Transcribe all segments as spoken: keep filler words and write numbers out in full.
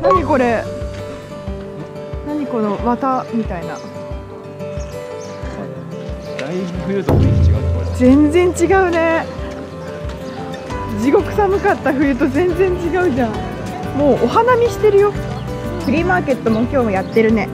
何これ、何この綿みたいな。全然違うね。地獄寒かった冬と全然違うじゃん。もうお花見してるよ。フリーマーケットも今日もやってるね。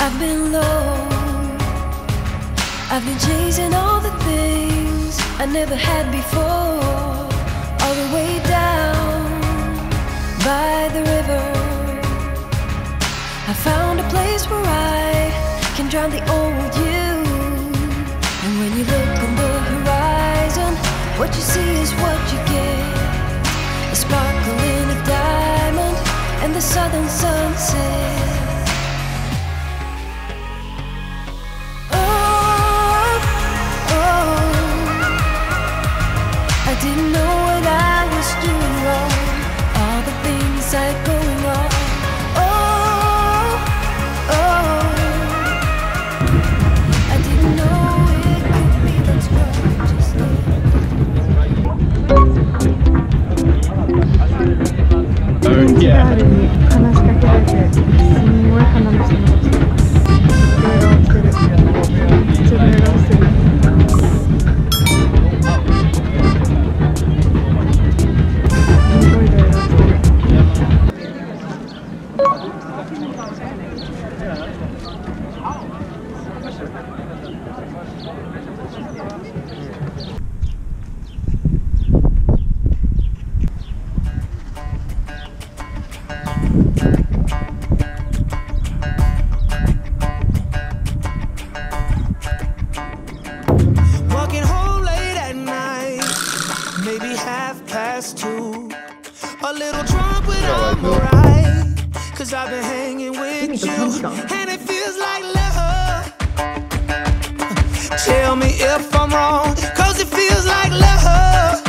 I've been low, I've been chasing all the things I never had before. All the way down by the river, I found a place where I can drown the old you. And when you look on the horizon, what you see is what you get. A sparkle in a diamond and the southern sunset. Didn't know what I was doing wrong. All the things I go wrong. Oh, oh. I didn't know it could be this world. Just like yeah. 話しかけられてすごい鼻の下に落ちてます。めっちゃ笑顔してる。Tell me if I'm wrong, 'cause it feels like love.